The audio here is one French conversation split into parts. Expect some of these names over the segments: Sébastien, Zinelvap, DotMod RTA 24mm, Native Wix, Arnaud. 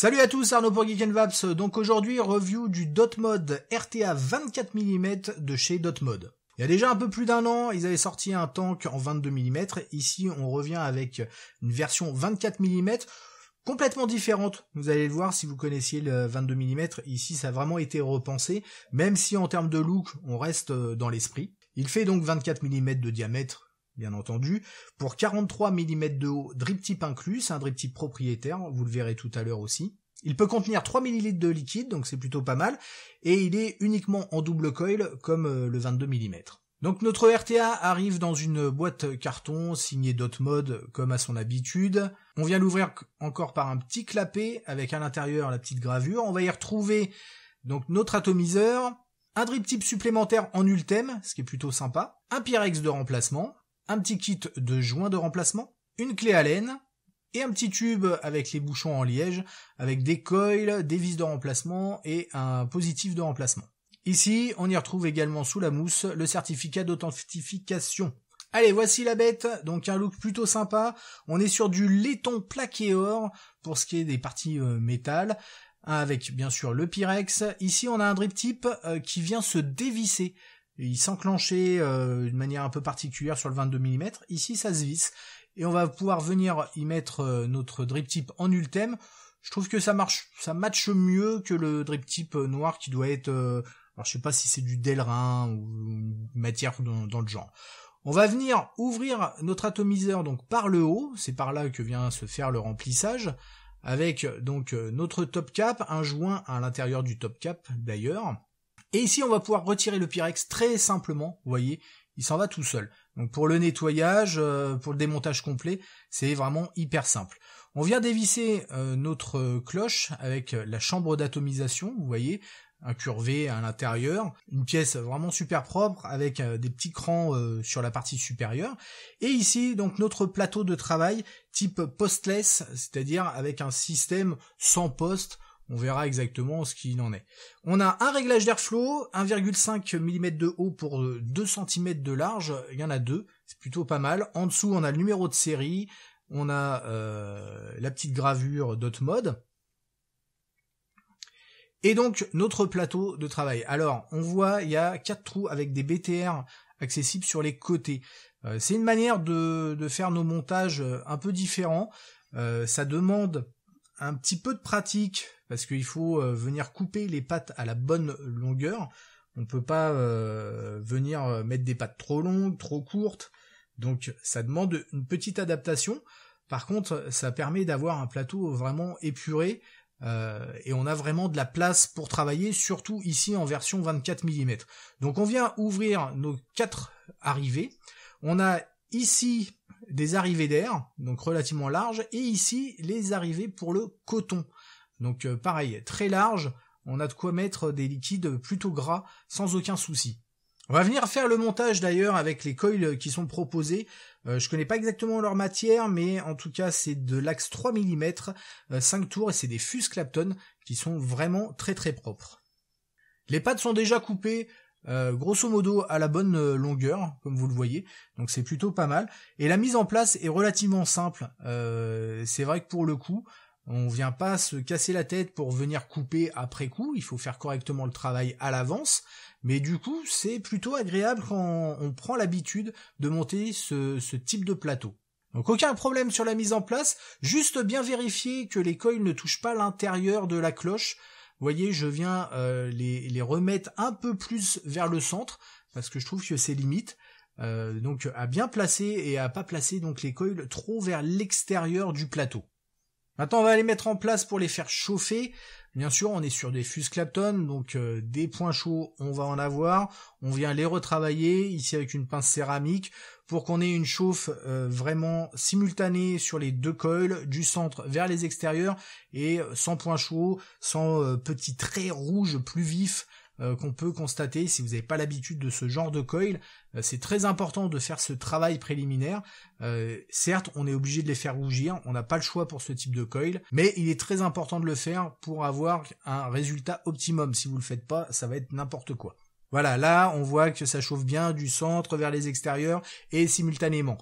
Salut à tous, Arnaud pour Geek'n'Vaps. Donc aujourd'hui, review du DotMod RTA 24mm de chez DotMod. Il y a déjà un peu plus d'un an, ils avaient sorti un tank en 22mm. Ici, on revient avec une version 24mm complètement différente. Vous allez le voir si vous connaissiez le 22mm. Ici, ça a vraiment été repensé, même si en termes de look, on reste dans l'esprit. Il fait donc 24mm de diamètre, bien entendu, pour 43 mm de haut, drip type inclus, c'est un drip type propriétaire, vous le verrez tout à l'heure aussi. Il peut contenir 3 ml de liquide, donc c'est plutôt pas mal, et il est uniquement en double coil, comme le 22 mm. Donc notre RTA arrive dans une boîte carton, signée DotMod, comme à son habitude. On vient l'ouvrir encore par un petit clapet, avec à l'intérieur la petite gravure. On va y retrouver donc notre atomiseur, un drip type supplémentaire en ultem, ce qui est plutôt sympa, un Pyrex de remplacement, un petit kit de joint de remplacement, une clé Allen, et un petit tube avec les bouchons en liège, avec des coils, des vis de remplacement et un positif de remplacement. Ici, on y retrouve également sous la mousse le certificat d'authentification. Allez, voici la bête, donc un look plutôt sympa. On est sur du laiton plaqué or pour ce qui est des parties métal, avec bien sûr le Pyrex. Ici, on a un drip type qui vient se dévisser. Il s'enclenchait d'une manière un peu particulière sur le 22 mm. Ici, ça se visse. Et on va pouvoir venir y mettre notre drip type en ultem. Je trouve que ça matche mieux que le drip type noir qui doit être... alors, je sais pas si c'est du délrin ou une matière dans le genre. On va venir ouvrir notre atomiseur donc par le haut. C'est par là que vient se faire le remplissage. Avec donc notre top cap, un joint à l'intérieur du top cap d'ailleurs. Et ici, on va pouvoir retirer le Pyrex très simplement, vous voyez, il s'en va tout seul. Donc pour le nettoyage, pour le démontage complet, c'est vraiment hyper simple. On vient dévisser notre cloche avec la chambre d'atomisation, vous voyez, incurvée à l'intérieur. Une pièce vraiment super propre avec des petits crans sur la partie supérieure. Et ici, donc notre plateau de travail type postless, c'est-à-dire avec un système sans poste. On verra exactement ce qu'il en est. On a un réglage d'airflow, 1,5 mm de haut pour 2 cm de large. Il y en a deux, c'est plutôt pas mal. En dessous, on a le numéro de série. On a la petite gravure DotMod. Et donc, notre plateau de travail. Alors, on voit, il y a 4 trous avec des BTR accessibles sur les côtés. C'est une manière de faire nos montages un peu différents. Ça demande un petit peu de pratique, parce qu'il faut venir couper les pattes à la bonne longueur. On ne peut pas venir mettre des pattes trop longues, trop courtes. Donc ça demande une petite adaptation. Par contre, ça permet d'avoir un plateau vraiment épuré. Et on a vraiment de la place pour travailler, surtout ici en version 24 mm. Donc on vient ouvrir nos 4 arrivées. On a ici des arrivées d'air, donc relativement larges, et ici les arrivées pour le coton. Donc pareil, très large, on a de quoi mettre des liquides plutôt gras sans aucun souci. On va venir faire le montage d'ailleurs avec les coils qui sont proposés. Je connais pas exactement leur matière, mais en tout cas c'est de l'axe 3 mm, 5 tours, et c'est des fus Clapton qui sont vraiment très très propres. Les pattes sont déjà coupées, grosso modo à la bonne longueur, comme vous le voyez, donc c'est plutôt pas mal. Et la mise en place est relativement simple, c'est vrai que pour le coup, on vient pas se casser la tête pour venir couper après coup, il faut faire correctement le travail à l'avance, mais du coup c'est plutôt agréable quand on prend l'habitude de monter ce type de plateau. Donc aucun problème sur la mise en place, juste bien vérifier que les coils ne touchent pas l'intérieur de la cloche. Vous voyez, je viens les remettre un peu plus vers le centre, parce que je trouve que c'est limite. Donc à bien placer et à pas placer donc les coils trop vers l'extérieur du plateau. Maintenant, on va les mettre en place pour les faire chauffer. Bien sûr, on est sur des fus Clapton, donc des points chauds, on va en avoir. On vient les retravailler, ici avec une pince céramique, pour qu'on ait une chauffe vraiment simultanée sur les deux coils, du centre vers les extérieurs, et sans points chauds, sans petits traits rouges plus vifs qu'on peut constater si vous n'avez pas l'habitude de ce genre de coil. C'est très important de faire ce travail préliminaire. Certes, on est obligé de les faire rougir, on n'a pas le choix pour ce type de coil, mais il est très important de le faire pour avoir un résultat optimum. Si vous le faites pas, ça va être n'importe quoi. Voilà, là, on voit que ça chauffe bien du centre vers les extérieurs et simultanément.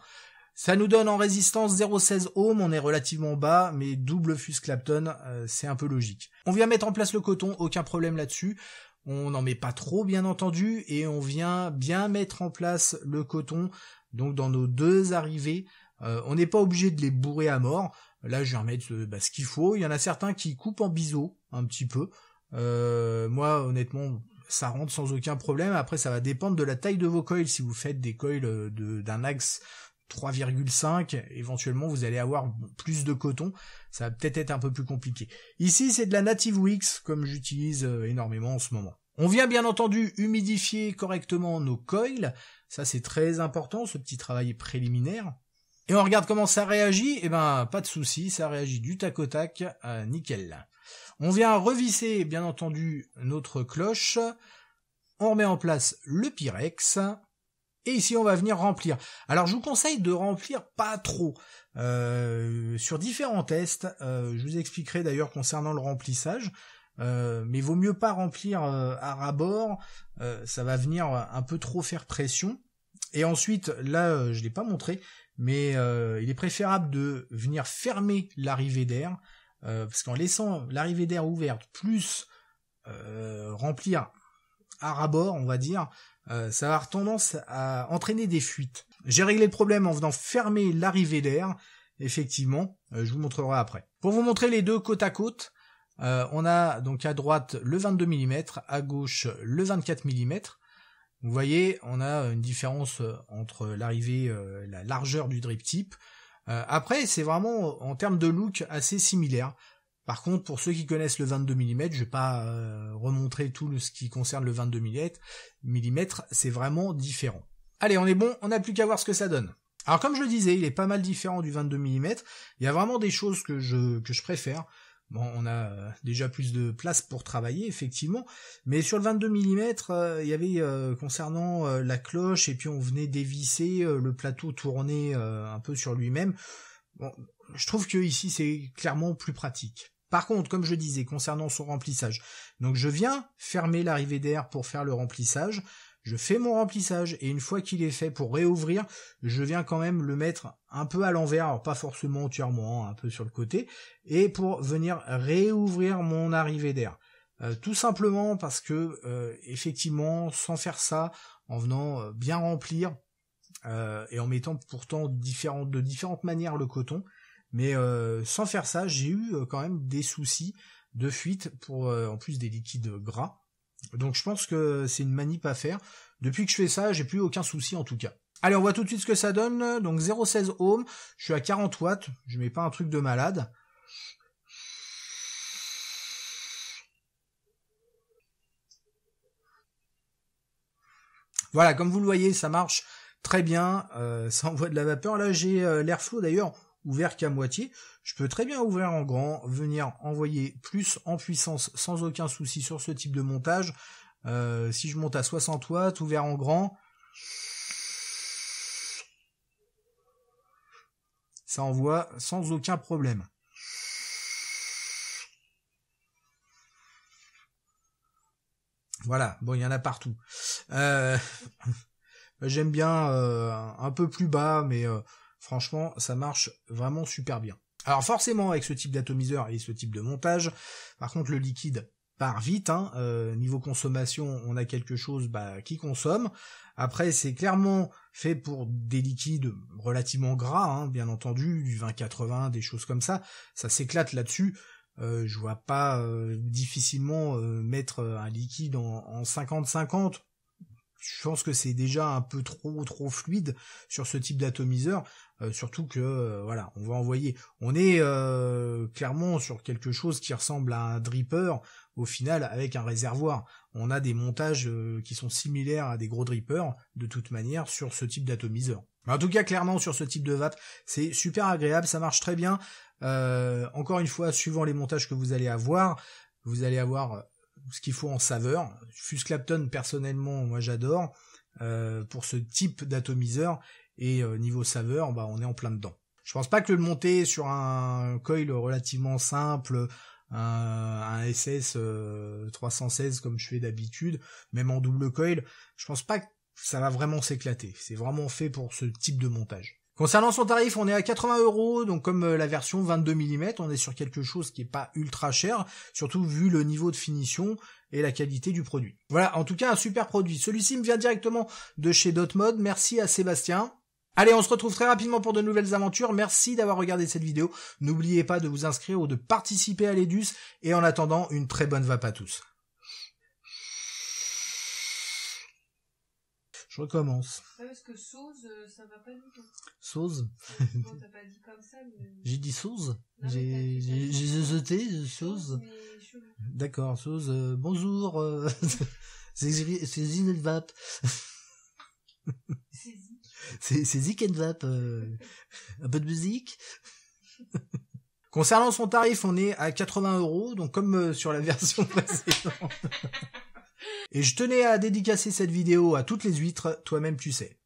Ça nous donne en résistance 0,16 ohm, on est relativement bas, mais double fuse Clapton, c'est un peu logique. On vient mettre en place le coton, aucun problème là-dessus. On n'en met pas trop, bien entendu, et on vient bien mettre en place le coton, donc dans nos deux arrivées. On n'est pas obligé de les bourrer à mort. Là, je vais remettre ce qu'il faut. Il y en a certains qui coupent en biseau, un petit peu. Moi, honnêtement, ça rentre sans aucun problème. Après, ça va dépendre de la taille de vos coils. Si vous faites des coils d'un axe 3,5, éventuellement vous allez avoir plus de coton, ça va peut-être être un peu plus compliqué. Ici c'est de la Native Wix, comme j'utilise énormément en ce moment. On vient bien entendu humidifier correctement nos coils, ça c'est très important, ce petit travail préliminaire. Et on regarde comment ça réagit, et pas de souci, ça réagit du tac au tac, nickel. On vient revisser bien entendu notre cloche, on remet en place le Pyrex. Et ici, on va venir remplir. Alors, je vous conseille de remplir pas trop. Sur différents tests, je vous expliquerai d'ailleurs concernant le remplissage, mais vaut mieux pas remplir à ras-bord, ça va venir un peu trop faire pression. Et ensuite, là, je l'ai pas montré, mais il est préférable de venir fermer l'arrivée d'air, parce qu'en laissant l'arrivée d'air ouverte, plus remplir à ras-bord, on va dire, ça va avoir tendance à entraîner des fuites. J'ai réglé le problème en venant fermer l'arrivée d'air, effectivement, je vous montrerai après. Pour vous montrer les deux côte à côte, on a donc à droite le 22 mm, à gauche le 24 mm. Vous voyez, on a une différence entre l'arrivée, la largeur du drip type. Après, c'est vraiment en termes de look assez similaire. Par contre, pour ceux qui connaissent le 22 mm, je vais pas remontrer tout ce qui concerne le 22 mm, c'est vraiment différent. Allez, on est bon, on n'a plus qu'à voir ce que ça donne. Alors comme je le disais, il est pas mal différent du 22 mm, il y a vraiment des choses que je préfère. Bon, on a déjà plus de place pour travailler, effectivement, mais sur le 22 mm, il y avait, concernant la cloche, et puis on venait dévisser, le plateau tourné un peu sur lui-même. Bon, je trouve que ici c'est clairement plus pratique. Par contre, comme je disais, concernant son remplissage, donc je viens fermer l'arrivée d'air pour faire le remplissage, je fais mon remplissage, et une fois qu'il est fait pour réouvrir, je viens quand même le mettre un peu à l'envers, alors pas forcément entièrement, un peu sur le côté, et pour venir réouvrir mon arrivée d'air. Tout simplement parce que, effectivement, sans faire ça, en venant bien remplir, et en mettant pourtant de différentes manières le coton, mais sans faire ça, j'ai eu quand même des soucis de fuite pour en plus des liquides gras. Donc je pense que c'est une manip à faire. Depuis que je fais ça, j'ai plus aucun souci en tout cas. Allez, on voit tout de suite ce que ça donne. Donc 0,16 ohm, je suis à 40 watts, je mets pas un truc de malade. Voilà, comme vous le voyez, ça marche très bien, ça envoie de la vapeur. Là, j'ai l'airflow d'ailleurs ouvert qu'à moitié, je peux très bien ouvrir en grand, venir envoyer plus en puissance sans aucun souci sur ce type de montage. Si je monte à 60 watts, ouvert en grand, ça envoie sans aucun problème. Voilà, bon, il y en a partout. J'aime bien un peu plus bas, mais... franchement, ça marche vraiment super bien. Alors forcément, avec ce type d'atomiseur et ce type de montage, par contre le liquide part vite, hein. Niveau consommation, on a quelque chose qui consomme. Après, c'est clairement fait pour des liquides relativement gras, hein, bien entendu, du 20-80, des choses comme ça. Ça s'éclate là-dessus. Je vois pas difficilement mettre un liquide en 50-50. Je pense que c'est déjà un peu trop fluide sur ce type d'atomiseur, surtout que voilà, on va envoyer. On est clairement sur quelque chose qui ressemble à un dripper au final avec un réservoir. On a des montages qui sont similaires à des gros drippers de toute manière sur ce type d'atomiseur. En tout cas, clairement sur ce type de vape, c'est super agréable, ça marche très bien. Encore une fois, suivant les montages que vous allez avoir ce qu'il faut en saveur. Fuse Clapton, personnellement, moi j'adore pour ce type d'atomiseur, et niveau saveur, on est en plein dedans. Je pense pas que le monter sur un coil relativement simple, un SS 316 comme je fais d'habitude, même en double coil, je pense pas que ça va vraiment s'éclater. C'est vraiment fait pour ce type de montage. Concernant son tarif, on est à 80 €, donc comme la version 22 mm, on est sur quelque chose qui est pas ultra cher, surtout vu le niveau de finition et la qualité du produit. Voilà, en tout cas un super produit. Celui-ci me vient directement de chez DotMod, merci à Sébastien. Allez, on se retrouve très rapidement pour de nouvelles aventures. Merci d'avoir regardé cette vidéo. N'oubliez pas de vous inscrire ou de participer à l'Edus. Et en attendant, une très bonne vape à tous. Je recommence. Parce que sauce, ça va pas du tout. Sauce. Non, t'as pas dit comme ça. Mais... J'ai dit sauce. J'ai jeté sauce. D'accord, sauce. Bonjour. C'est Zinelvap. C'est Zik and Vap, un peu de musique. Concernant son tarif, on est à 80 €, donc comme sur la version précédente. Et je tenais à dédicacer cette vidéo à toutes les huîtres, toi-même tu sais.